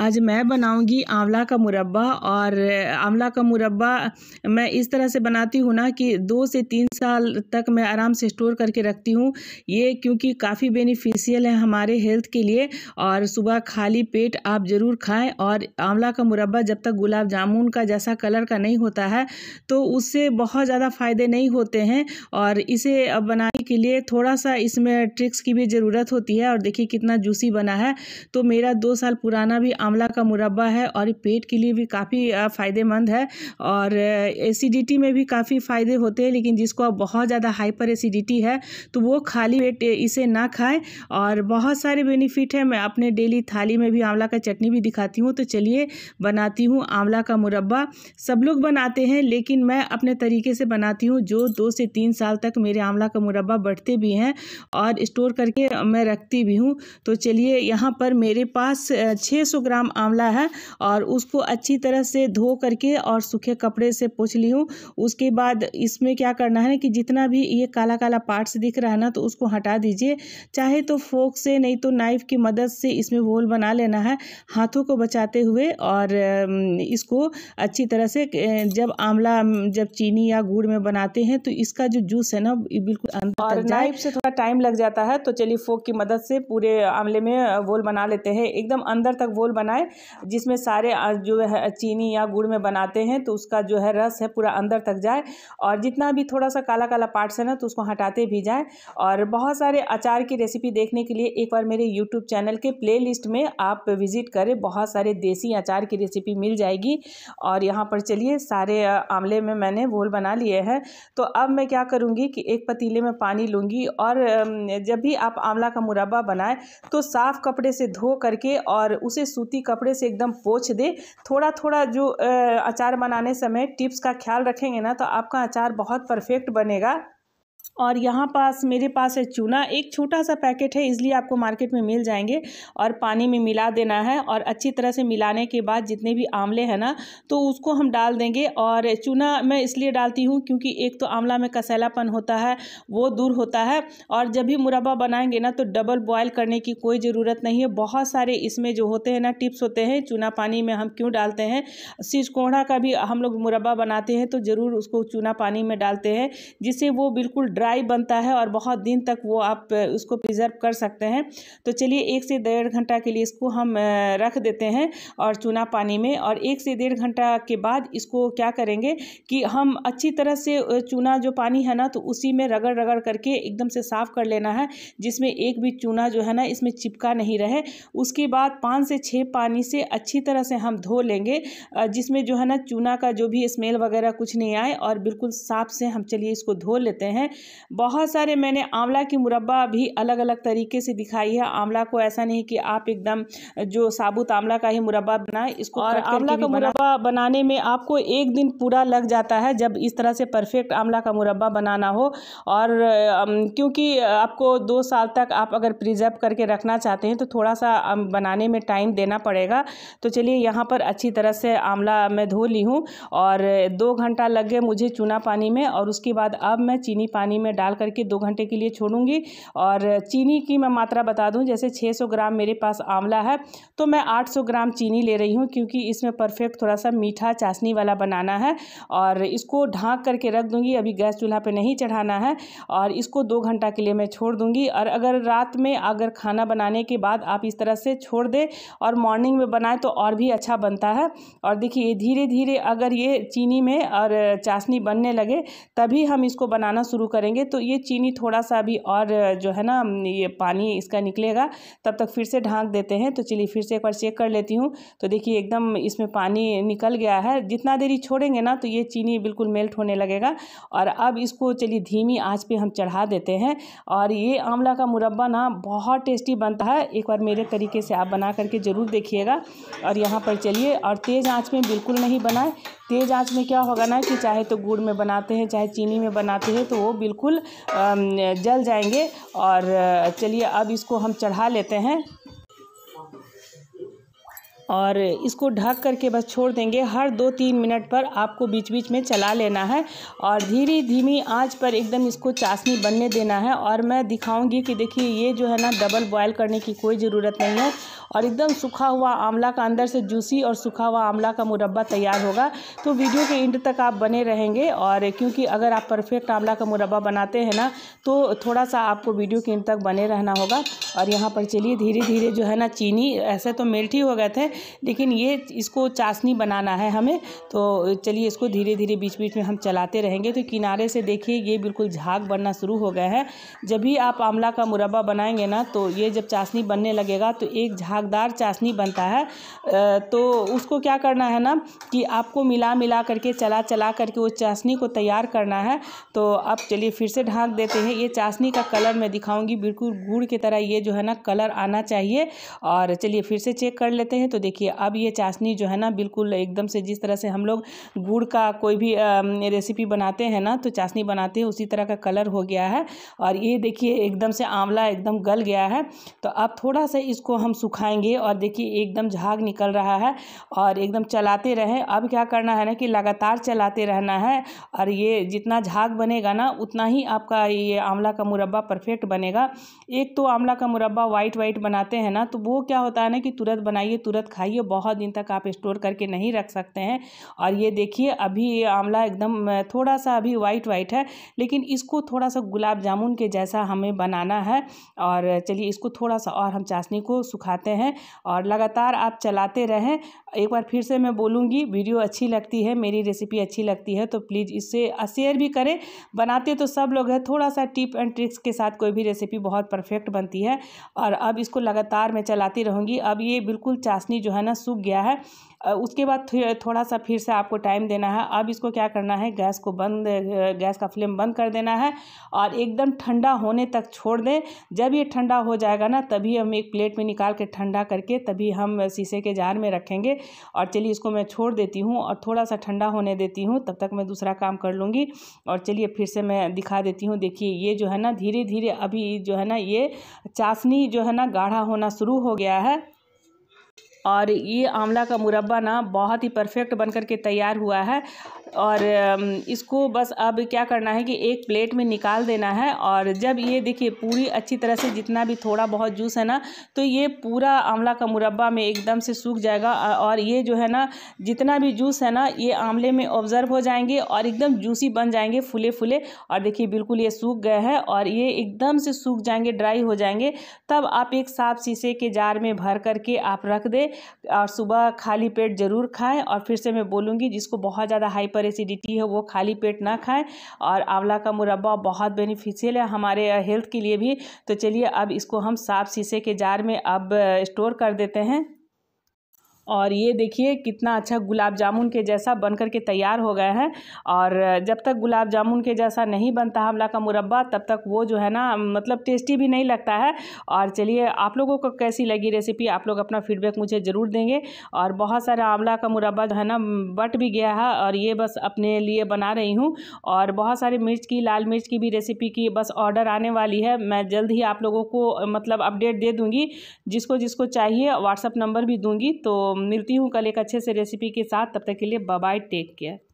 आज मैं बनाऊंगी आंवला का मुरब्बा। और आंवला का मुरब्बा मैं इस तरह से बनाती हूँ ना कि 2 से 3 साल तक मैं आराम से स्टोर करके रखती हूँ। ये क्योंकि काफ़ी बेनिफिशियल है हमारे हेल्थ के लिए। और सुबह खाली पेट आप ज़रूर खाएं। और आंवला का मुरब्बा जब तक गुलाब जामुन का जैसा कलर का नहीं होता है तो उससे बहुत ज़्यादा फ़ायदे नहीं होते हैं। और इसे अब बनाने के लिए थोड़ा सा इसमें ट्रिक्स की भी ज़रूरत होती है। और देखिए कितना जूसी बना है। तो मेरा 2 साल पुराना भी आंवला का मुरब्बा है और पेट के लिए भी काफ़ी फ़ायदेमंद है। और एसिडिटी में भी काफ़ी फ़ायदे होते हैं। लेकिन जिसको अब बहुत ज़्यादा हाइपर एसिडिटी है तो वो खाली पेट इसे ना खाएं। और बहुत सारे बेनिफिट है। मैं अपने डेली थाली में भी आंवला का चटनी भी दिखाती हूँ। तो चलिए बनाती हूँ आंवला का मुरब्बा। सब लोग बनाते हैं लेकिन मैं अपने तरीके से बनाती हूँ। जो 2 से 3 साल तक मेरे आंवला का मुरब्बा बढ़ते भी हैं और स्टोर करके मैं रखती भी हूँ। तो चलिए यहाँ पर मेरे पास 600 ग्राम आंवला है और उसको अच्छी तरह से धो करके और सूखे कपड़े से पोंछ ली हूँ। उसके बाद इसमें क्या करना है कि जितना भी ये काला काला पार्ट्स दिख रहा है ना तो उसको हटा दीजिए। चाहे तो फोक से नहीं तो नाइफ़ की मदद से इसमें होल बना लेना है हाथों को बचाते हुए। और इसको अच्छी तरह से जब चीनी या गुड़ में बनाते हैं तो इसका जो जूस है ना बिल्कुल अंदर तक जाए। नाइफ से थोड़ा टाइम लग जाता है। तो चलिए फोक की मदद से पूरे आंवले में घोल बना लेते हैं। एकदम अंदर तक घोल बनाए जिसमें सारे जो है चीनी या गुड़ में बनाते हैं तो उसका जो है रस है पूरा अंदर तक जाए। और जितना भी थोड़ा सा काला काला पार्ट्स है ना तो उसको हटाते भी जाए। और बहुत सारे अचार की रेसिपी देखने के लिए एक बार मेरे यूट्यूब चैनल के प्लेलिस्ट में आप विजिट करें। बहुत सारे देसी अचार की रेसिपी मिल जाएगी। और यहाँ पर चलिए सारे आंवले में मैंने घोल बना लिए हैं। तो अब मैं क्या करूँगी कि एक पतीले में पानी लूँगी। और जब भी आप आंवला का मुरब्बा बनाएं तो साफ़ कपड़े से धो करके और उसे सूती कपड़े से एकदम पोंछ दे। थोड़ा थोड़ा जो अचार बनाने समय टिप्स का ख्याल रखेंगे ना तो आपका अचार बहुत परफेक्ट बनेगा। और यहाँ पास मेरे पास है चूना। एक छोटा सा पैकेट है इसलिए आपको मार्केट में मिल जाएंगे। और पानी में मिला देना है। और अच्छी तरह से मिलाने के बाद जितने भी आंवले हैं ना तो उसको हम डाल देंगे। और चूना मैं इसलिए डालती हूँ क्योंकि एक तो आंवला में कसैलापन होता है वो दूर होता है। और जब भी मुरब्बा बनाएंगे ना तो डबल बॉयल करने की कोई ज़रूरत नहीं है। बहुत सारे इसमें जो होते हैं ना टिप्स होते हैं। चूना पानी में हम क्यों डालते हैं, सिसकोड़ा का भी हम लोग मुरब्बा बनाते हैं तो ज़रूर उसको चूना पानी में डालते हैं जिससे वो बिल्कुल ड्राई बनता है। और बहुत दिन तक वो आप उसको प्रिजर्व कर सकते हैं। तो चलिए 1 से 1.5 घंटा के लिए इसको हम रख देते हैं और चूना पानी में। और 1 से 1.5 घंटा के बाद इसको क्या करेंगे कि हम अच्छी तरह से चूना जो पानी है ना तो उसी में रगड़ रगड़ करके एकदम से साफ़ कर लेना है जिसमें एक भी चूना जो है ना इसमें चिपका नहीं रहे। उसके बाद 5 से 6 पानी से अच्छी तरह से हम धो लेंगे जिसमें जो है ना चूना का जो भी स्मेल वगैरह कुछ नहीं आए और बिल्कुल साफ से हम चलिए इसको धो लेते हैं। बहुत सारे मैंने आंवला की मुरब्बा भी अलग अलग तरीके से दिखाई है। आंवला को ऐसा नहीं कि आप एकदम जो साबुत आंवला का ही मुरब्बा बनाएं इसको। और आंवला का मुरब्बा बनाने में आपको एक दिन पूरा लग जाता है जब इस तरह से परफेक्ट आंवला का मुरब्बा बनाना हो। और क्योंकि आपको 2 साल तक आप अगर प्रिजर्व करके रखना चाहते हैं तो थोड़ा सा बनाने में टाइम देना पड़ेगा। तो चलिए यहाँ पर अच्छी तरह से आंवला मैं धो ली हूँ। और 2 घंटा लग गए मुझे चूना पानी में। और उसके बाद अब मैं चीनी पानी में डाल करके 2 घंटे के लिए छोड़ूंगी। और चीनी की मैं मात्रा बता दूं, जैसे 600 ग्राम मेरे पास आंवला है तो मैं 800 ग्राम चीनी ले रही हूं क्योंकि इसमें परफेक्ट थोड़ा सा मीठा चाशनी वाला बनाना है। और इसको ढाँक करके रख दूंगी। अभी गैस चूल्हा पे नहीं चढ़ाना है। और इसको 2 घंटा के लिए मैं छोड़ दूंगी। और अगर रात में अगर खाना बनाने के बाद आप इस तरह से छोड़ दें और मॉर्निंग में बनाएं तो और भी अच्छा बनता है। और देखिए धीरे धीरे अगर ये चीनी में और चाशनी बनने लगे तभी हम इसको बनाना शुरू करें। तो ये चीनी थोड़ा सा अभी और जो है ना ये पानी इसका निकलेगा तब तक फिर से ढांक देते हैं। तो चलिए फिर से एक बार चेक कर लेती हूँ। तो देखिए एकदम इसमें पानी निकल गया है। जितना देरी छोड़ेंगे ना तो ये चीनी बिल्कुल मेल्ट होने लगेगा। और अब इसको चलिए धीमी आंच पे हम चढ़ा देते हैं। और ये आंवला का मुरब्बा ना बहुत टेस्टी बनता है। एक बार मेरे तरीके से आप बना करके ज़रूर देखिएगा। और यहाँ पर चलिए और तेज़ आँच में बिल्कुल नहीं बनाए। तेज़ आँच में क्या होगा ना कि चाहे तो गुड़ में बनाते हैं चाहे चीनी में बनाते हैं तो वो बिल्कुल जल जाएंगे। और चलिए अब इसको हम चढ़ा लेते हैं और इसको ढक करके बस छोड़ देंगे। हर 2-3 मिनट पर आपको बीच बीच में चला लेना है। और धीरे धीमी आंच पर एकदम इसको चाशनी बनने देना है। और मैं दिखाऊंगी कि देखिए ये जो है ना डबल बॉयल करने की कोई ज़रूरत नहीं है। और एकदम सूखा हुआ आंवला का अंदर से जूसी और सूखा हुआ आंवला का मुरब्बा तैयार होगा। तो वीडियो के एंड तक आप बने रहेंगे, और क्योंकि अगर आप परफेक्ट आंवला का मुरब्बा बनाते हैं ना तो थोड़ा सा आपको वीडियो के एंड तक बने रहना होगा। और यहाँ पर चलिए धीरे धीरे जो है ना चीनी ऐसे तो मेल्ट ही हो गए थे, लेकिन ये इसको चाशनी बनाना है हमें, तो चलिए इसको धीरे धीरे बीच बीच में हम चलाते रहेंगे। तो किनारे से देखिए ये बिल्कुल झाग बनना शुरू हो गया है। जब भी आप आंवला का मुरब्बा बनाएंगे ना तो ये जब चाशनी बनने लगेगा तो एक झागदार चाशनी बनता है। तो उसको क्या करना है ना कि आपको मिला करके चला करके वो चाशनी को तैयार करना है। तो अब चलिए फिर से ढाँक देते हैं। ये चाशनी का कलर मैं दिखाऊंगी, बिल्कुल गुड़ की तरह ये जो है ना कलर आना चाहिए। और चलिए फिर से चेक कर लेते हैं। तो देखिए अब ये चाशनी जो है ना बिल्कुल एकदम से जिस तरह से हम लोग गुड़ का कोई भी रेसिपी बनाते हैं ना तो चाशनी बनाते हैं उसी तरह का कलर हो गया है। और ये देखिए एकदम से आंवला एकदम गल गया है। तो अब थोड़ा सा इसको हम सुखाएंगे और देखिए एकदम झाग निकल रहा है और एकदम चलाते रहें। अब क्या करना है ना कि लगातार चलाते रहना है, और ये जितना झाग बनेगा ना उतना ही आपका ये आंवला का मुरब्बा परफेक्ट बनेगा। एक तो आंवला का मुरब्बा वाइट वाइट बनाते हैं ना तो वो क्या होता है ना कि तुरंत बनाइए तुरंत खाइए, बहुत दिन तक आप स्टोर करके नहीं रख सकते हैं। और ये देखिए अभी ये आंवला एकदम थोड़ा सा अभी वाइट वाइट है, लेकिन इसको थोड़ा सा गुलाब जामुन के जैसा हमें बनाना है। और चलिए इसको थोड़ा सा और हम चाशनी को सुखाते हैं और लगातार आप चलाते रहें। एक बार फिर से मैं बोलूँगी, वीडियो अच्छी लगती है, मेरी रेसिपी अच्छी लगती है तो प्लीज़ इससे शेयर भी करें। बनाते तो सब लोग हैं, थोड़ा सा टिप एंड ट्रिक्स के साथ कोई भी रेसिपी बहुत परफेक्ट बनती है। और अब इसको लगातार मैं चलाती रहूँगी। अब ये बिल्कुल चाशनी जो है ना सूख गया है। उसके बाद थोड़ा सा फिर से आपको टाइम देना है। अब इसको क्या करना है, गैस का फ्लेम बंद कर देना है और एकदम ठंडा होने तक छोड़ दें। जब ये ठंडा हो जाएगा ना तभी हम एक प्लेट में निकाल के ठंडा करके तभी हम शीशे के जार में रखेंगे। और चलिए इसको मैं छोड़ देती हूँ और थोड़ा सा ठंडा होने देती हूँ, तब तक मैं दूसरा काम कर लूँगी। और चलिए फिर से मैं दिखा देती हूँ। देखिए ये जो है ना धीरे धीरे अभी जो है ना ये चाशनी जो है ना गाढ़ा होना शुरू हो गया है। और ये आंवला का मुरब्बा ना बहुत ही परफेक्ट बनकर के तैयार हुआ है। और इसको बस अब क्या करना है कि एक प्लेट में निकाल देना है। और जब ये देखिए पूरी अच्छी तरह से जितना भी थोड़ा बहुत जूस है ना तो ये पूरा आंवला का मुरब्बा में एकदम से सूख जाएगा। और ये जो है ना जितना भी जूस है ना ये आंवले में ऑब्जर्व हो जाएंगे और एकदम जूसी बन जाएंगे फूले। और देखिए बिल्कुल ये सूख गए हैं और ये एकदम से सूख जाएंगे, ड्राई हो जाएंगे। तब आप एक साफ शीशे के जार में भर करके आप रख दें और सुबह खाली पेट ज़रूर खाएं। और फिर से मैं बोलूँगी, जिसको बहुत ज़्यादा हाइपर एसिडिटी है वो खाली पेट ना खाएं। और आंवला का मुरब्बा बहुत बेनिफिशियल है हमारे हेल्थ के लिए भी। तो चलिए अब इसको हम साफ शीशे के जार में अब स्टोर कर देते हैं। और ये देखिए कितना अच्छा गुलाब जामुन के जैसा बनकर के तैयार हो गया है। और जब तक गुलाब जामुन के जैसा नहीं बनता आंवला का मुरब्बा तब तक वो जो है ना मतलब टेस्टी भी नहीं लगता है। और चलिए आप लोगों को कैसी लगी रेसिपी, आप लोग अपना फीडबैक मुझे ज़रूर देंगे। और बहुत सारा आंवला का मुरब्बा जो है ना बट भी गया है और ये बस अपने लिए बना रही हूँ। और बहुत सारे मिर्च की, लाल मिर्च की भी रेसिपी की बस ऑर्डर आने वाली है। मैं जल्द ही आप लोगों को मतलब अपडेट दे दूँगी, जिसको जिसको चाहिए व्हाट्सअप नंबर भी दूँगी। तो मिलती हूँ कल एक अच्छे से रेसिपी के साथ, तब तक के लिए बाय बाय, टेक केयर।